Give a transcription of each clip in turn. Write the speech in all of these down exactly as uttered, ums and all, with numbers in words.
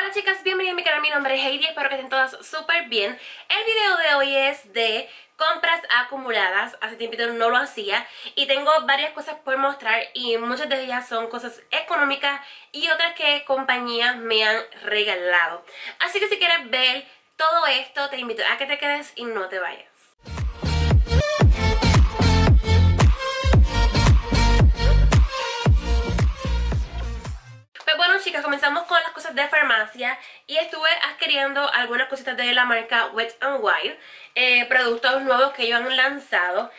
Hola chicas, bienvenidas a mi canal, mi nombre es Heidi, espero que estén todas súper bien. El video de hoy es de compras acumuladas, hace tiempito no lo hacía y tengo varias cosas por mostrar y muchas de ellas son cosas económicas y otras que compañías me han regalado. Así que si quieres ver todo esto te invito a que te quedes y no te vayas. Chicas, comenzamos con las cosas de farmacia y estuve adquiriendo algunas cositas de la marca Wet n Wild, eh, productos nuevos que ellos han lanzado.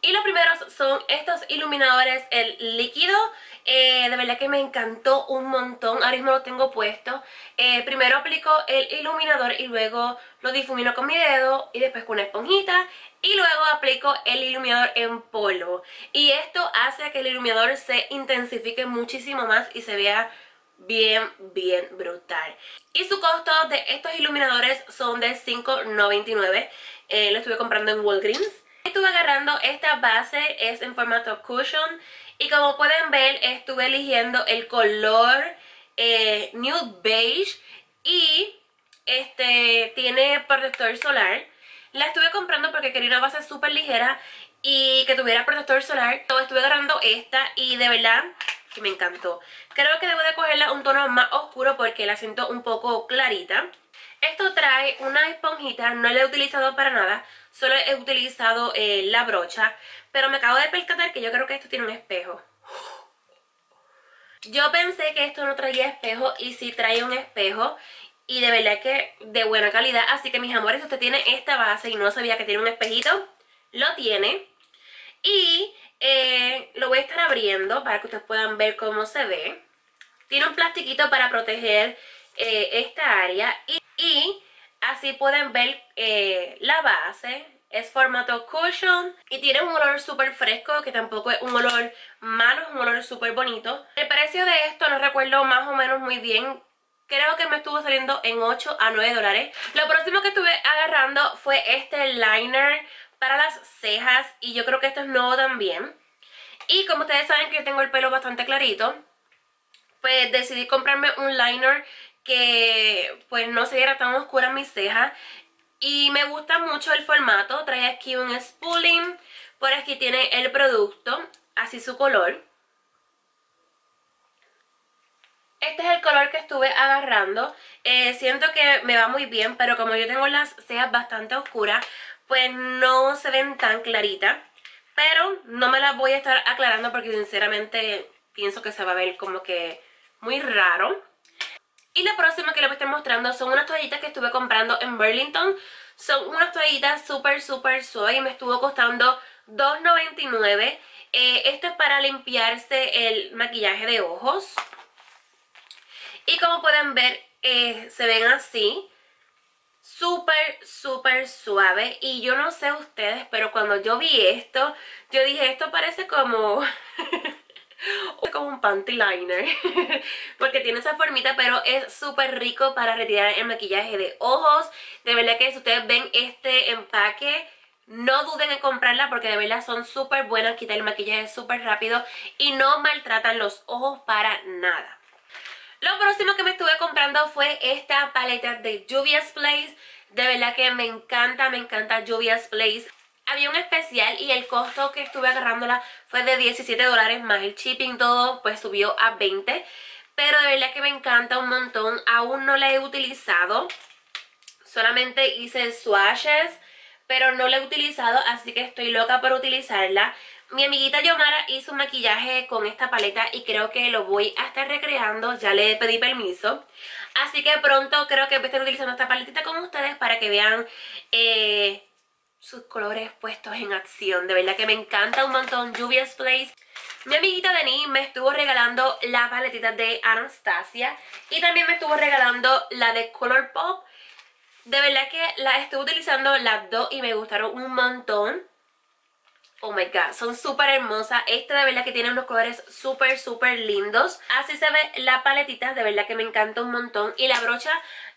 Y los primeros son estos iluminadores, el líquido, eh, de verdad que me encantó un montón, ahora mismo lo tengo puesto. Eh, primero aplico el iluminador y luego lo difumino con mi dedo y después con una esponjita y luego aplico el iluminador en polvo. Y esto hace que el iluminador se intensifique muchísimo más y se vea bien, bien brutal. Y su costo de estos iluminadores son de cinco noventa y nueve. Eh, lo estuve comprando en Walgreens. Estuve agarrando esta base, es en formato cushion. Y como pueden ver, estuve eligiendo el color eh, nude beige. Y este tiene protector solar. La estuve comprando porque quería una base súper ligera y que tuviera protector solar. Entonces estuve agarrando esta y de verdad que me encantó. Creo que debo de cogerla un tono más oscuro porque la siento un poco clarita. Esto trae una esponjita, no la he utilizado para nada, solo he utilizado eh, la brocha, pero me acabo de percatar que yo creo que esto tiene un espejo. Yo pensé que esto no traía espejo y sí trae un espejo y de verdad que de buena calidad. Así que mis amores, si usted tiene esta base y no sabía que tiene un espejito, lo tiene. Y Eh, lo voy a estar abriendo para que ustedes puedan ver cómo se ve. Tiene un plastiquito para proteger eh, esta área y, y así pueden ver eh, la base. Es formato cushion y tiene un olor súper fresco, que tampoco es un olor malo, es un olor súper bonito. El precio de esto no recuerdo más o menos muy bien. Creo que me estuvo saliendo en ocho a nueve dólares. Lo próximo que estuve agarrando fue este liner para las cejas y yo creo que esto es nuevo también. Y como ustedes saben que yo tengo el pelo bastante clarito, pues decidí comprarme un liner que pues no se viera tan oscura en mis cejas. Y me gusta mucho el formato, trae aquí un spooling, por aquí tiene el producto, así su color. Este es el color que estuve agarrando, eh, siento que me va muy bien, pero como yo tengo las cejas bastante oscuras, pues no se ven tan claritas, pero no me las voy a estar aclarando porque sinceramente pienso que se va a ver como que muy raro. Y la próxima que les voy a estar mostrando son unas toallitas que estuve comprando en Burlington. Son unas toallitas súper súper suaves y me estuvo costando dos noventa y nueve. Eh, esto es para limpiarse el maquillaje de ojos. Y como pueden ver, eh, se ven así. Súper, súper suave. Y yo no sé ustedes, pero cuando yo vi esto, yo dije, esto parece como como un panty liner porque tiene esa formita, pero es súper rico para retirar el maquillaje de ojos. De verdad que si ustedes ven este empaque, no duden en comprarla porque de verdad son súper buenas, quitan el maquillaje súper rápido y no maltratan los ojos para nada. Lo próximo que me estuve comprando fue esta paleta de Juvia's Place. De verdad que me encanta, me encanta Juvia's Place. Había un especial y el costo que estuve agarrándola fue de diecisiete dólares más el shipping, todo pues subió a veinte. Pero de verdad que me encanta un montón, aún no la he utilizado. Solamente hice swatches, pero no la he utilizado, así que estoy loca por utilizarla. Mi amiguita Yomara hizo un maquillaje con esta paleta y creo que lo voy a estar recreando, ya le pedí permiso. Así que pronto creo que voy a estar utilizando esta paletita con ustedes para que vean eh, sus colores puestos en acción. De verdad que me encanta un montón Juvia's Place. Mi amiguita Denise me estuvo regalando la paletita de Anastasia y también me estuvo regalando la de Colourpop. De verdad que la estuve utilizando las dos y me gustaron un montón. Oh my god, son súper hermosas. Esta de verdad que tiene unos colores súper, súper lindos. Así se ve la paletita, de verdad que me encanta un montón. Y la brocha,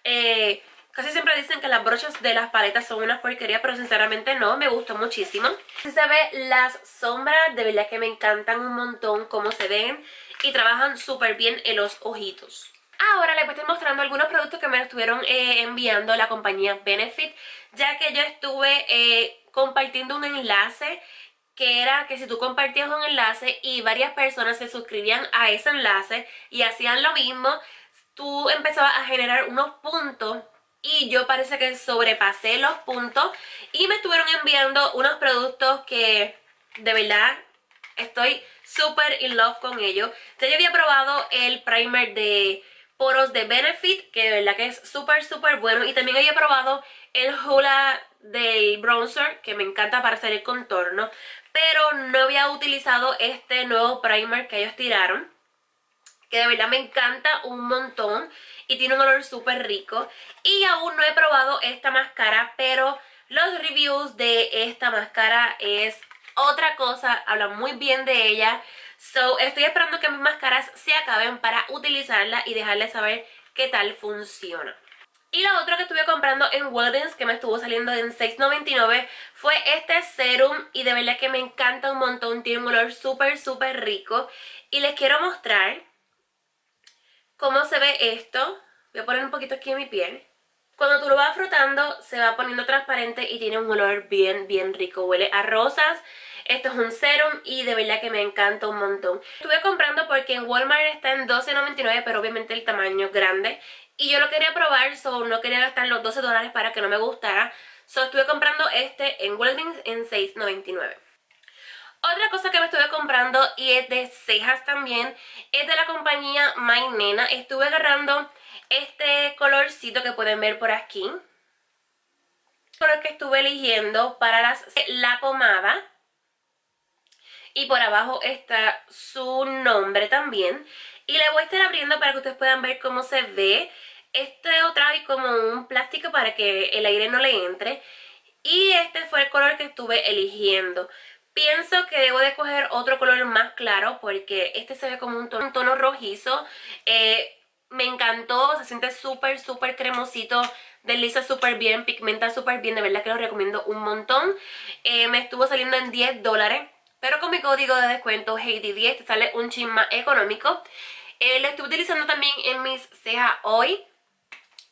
eh, casi siempre dicen que las brochas de las paletas son una porquería, pero sinceramente no, me gustó muchísimo. Así se ve las sombras, de verdad que me encantan un montón cómo se ven. Y trabajan súper bien en los ojitos. Ahora les voy a estar mostrando algunos productos que me estuvieron eh, enviando la compañía Benefit, ya que yo estuve eh, compartiendo un enlace que era que si tú compartías un enlace y varias personas se suscribían a ese enlace y hacían lo mismo, tú empezabas a generar unos puntos. Y yo parece que sobrepasé los puntos y me estuvieron enviando unos productos que de verdad estoy súper in love con ellos. Ya yo había probado el primer de poros de Benefit, que de verdad que es súper súper bueno. Y también había probado el Hoola del bronzer, que me encanta para hacer el contorno. Pero no había utilizado este nuevo primer que ellos tiraron, que de verdad me encanta un montón y tiene un olor súper rico. Y aún no he probado esta máscara, pero los reviews de esta máscara es otra cosa, hablan muy bien de ella. So, estoy esperando que mis máscaras se acaben para utilizarla y dejarles saber qué tal funciona. Y lo otro que estuve comprando en Walgreens, que me estuvo saliendo en seis noventa y nueve, fue este serum. Y de verdad que me encanta un montón, tiene un olor súper súper rico. Y les quiero mostrar cómo se ve esto. Voy a poner un poquito aquí en mi piel. Cuando tú lo vas frotando se va poniendo transparente y tiene un olor bien bien rico, huele a rosas. Esto es un serum y de verdad que me encanta un montón. Estuve comprando porque en Walmart está en doce noventa y nueve, pero obviamente el tamaño grande y yo lo quería probar, so no quería gastar los doce dólares para que no me gustara. So estuve comprando este en Walgreens en seis noventa y nueve. Otra cosa que me estuve comprando y es de cejas también, es de la compañía My Nena. Estuve agarrando este colorcito que pueden ver por aquí. El color que estuve eligiendo para las, la pomada. Y por abajo está su nombre también. Y le voy a estar abriendo para que ustedes puedan ver cómo se ve. Este trae como un plástico para que el aire no le entre. Y este fue el color que estuve eligiendo. Pienso que debo de coger otro color más claro porque este se ve como un tono, un tono rojizo. Eh, me encantó, se siente súper, súper cremosito, desliza súper bien, pigmenta súper bien. De verdad que lo recomiendo un montón. Eh, me estuvo saliendo en diez dólares, pero con mi código de descuento Heidi diez te sale un chin más económico. Eh, lo estuve utilizando también en mis cejas hoy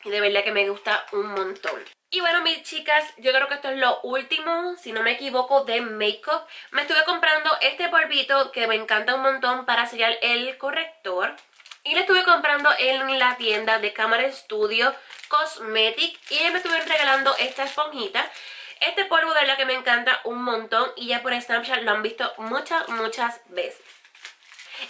y de verdad que me gusta un montón. Y bueno, mis chicas, yo creo que esto es lo último, si no me equivoco, de makeup. Me estuve comprando este polvito que me encanta un montón para sellar el corrector. Y lo estuve comprando en la tienda de Camera Studio Cosmetic. Y ellos me estuvieron regalando esta esponjita. Este polvo de verdad que me encanta un montón y ya por Snapchat lo han visto muchas, muchas veces.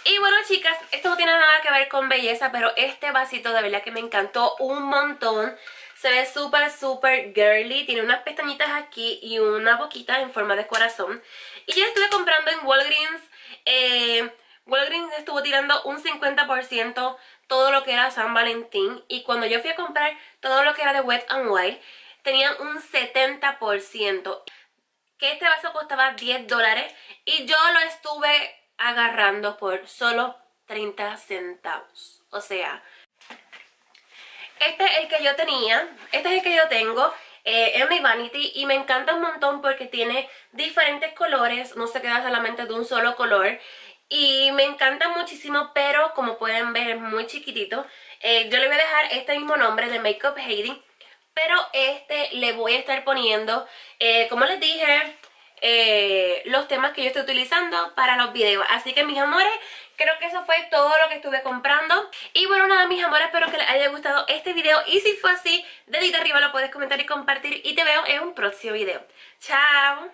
Y bueno, chicas, esto no tiene nada que ver con belleza, pero este vasito de verdad que me encantó un montón. Se ve súper, súper girly. Tiene unas pestañitas aquí y una boquita en forma de corazón. Y yo estuve comprando en Walgreens. Eh, Walgreens estuvo tirando un cincuenta por ciento todo lo que era San Valentín. Y cuando yo fui a comprar todo lo que era de Wet n Wild, tenían un setenta por ciento. Que este vaso costaba diez dólares. Y yo lo estuve agarrando por solo treinta centavos. O sea, este es el que yo tenía, este es el que yo tengo eh, en mi vanity y me encanta un montón porque tiene diferentes colores, no se queda solamente de un solo color y me encanta muchísimo, pero como pueden ver es muy chiquitito. Eh, yo le voy a dejar este mismo nombre de Makeup Heidi, pero este le voy a estar poniendo, eh, como les dije, eh, los temas que yo estoy utilizando para los videos. Así que mis amores, creo que eso fue todo lo que estuve comprando. Y bueno, nada, mis amores, espero que les haya gustado este video. Y si fue así, dedito arriba, lo puedes comentar y compartir. Y te veo en un próximo video. ¡Chao!